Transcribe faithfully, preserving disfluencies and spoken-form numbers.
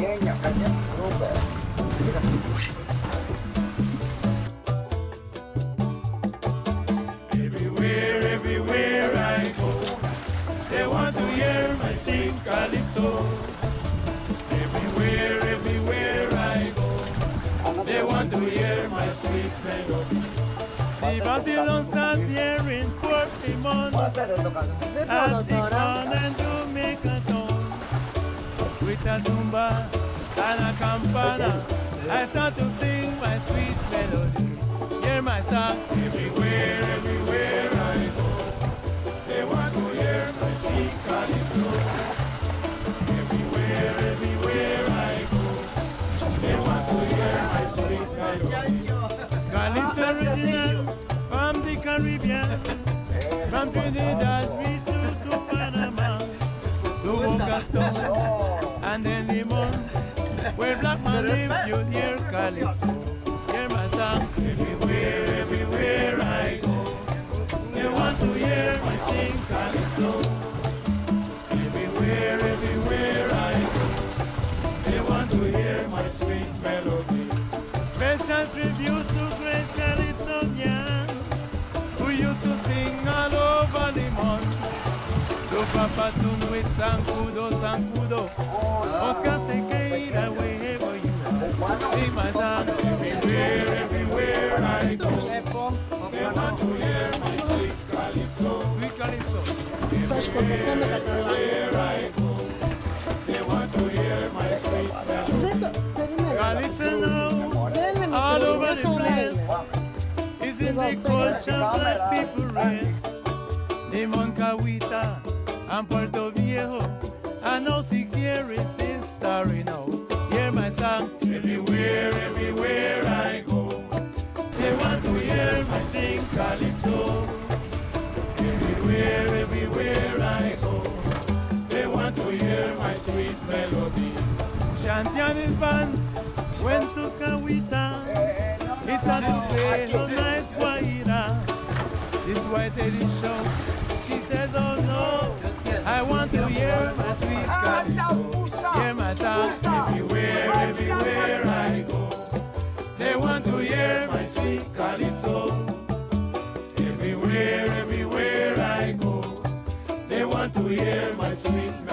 menyakannya berubah. Everywhere, everywhere I go, they want to hear my sing calypso. Everywhere, everywhere I go, they want to hear my sweet melody. The Babylon stand here in Port Limon, at the corner and Jamaica town. With a tumba and a campana, I start to sing my sweet melody. Hear my song everywhere, everywhere I go. They want to hear my sweet calypso. Everywhere, everywhere I go. They want to hear my sweet melody. Calypso original from the Caribbean, from Trinidad beach to Panama, to Bocaston. And then Limon, where black man live, you hear calypso. Hear my song. Everywhere, everywhere I go, they want to hear my sing calypso. Everywhere, everywhere I go, they want to hear my sweet melody. Special tribute to great calypsonian, who used to sing all over Limon. To Papa Tun with Sancudo, Sancudo. Oscar Sequeira, wherever you are, sing my song. Everywhere, everywhere I go, they want to hear my sweet calypso. Sweet calypso. Everywhere, everywhere I go, they want to hear my sweet calypso. Calypso now, all over the place, is in the culture black people race. Limon, Cahuita, and Puerto Viejo. I know Sigiri's is starring out. Hear my song. Everywhere, everywhere I go, they want to hear my sing calypso. Everywhere, everywhere I go, they want to hear my sweet melody. Shantian in pants went to Cahuita. He started to play on my guaira. This white edition, she says, oh no, I want to hear my sweet calypso. Hear my song. Everywhere, everywhere I go, they want to hear my sweet calypso. Everywhere, everywhere I go, they want to hear my sweet calypso.